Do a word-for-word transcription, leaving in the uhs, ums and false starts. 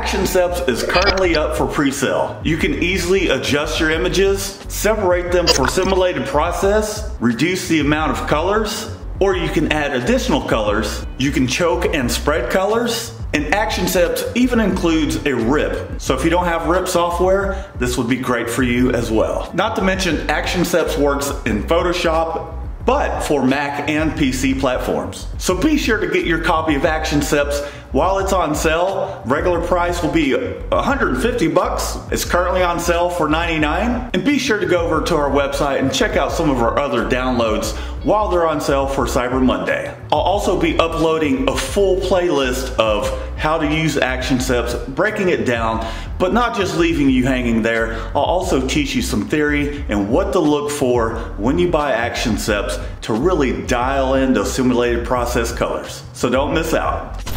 ActionSeps is currently up for pre-sale. You can easily adjust your images, separate them for simulated process, reduce the amount of colors, or you can add additional colors. You can choke and spread colors. And ActionSeps even includes a rip. So if you don't have rip software, this would be great for you as well. Not to mention, ActionSeps works in Photoshop, but for Mac and P C platforms. So be sure to get your copy of ActionSeps while it's on sale. Regular price will be one hundred fifty bucks. It's currently on sale for ninety-nine. And be sure to go over to our website and check out some of our other downloads while they're on sale for Cyber Monday. I'll also be uploading a full playlist of how to use ActionSeps, breaking it down, but not just leaving you hanging there. I'll also teach you some theory and what to look for when you buy ActionSeps to really dial in those simulated process colors. So don't miss out.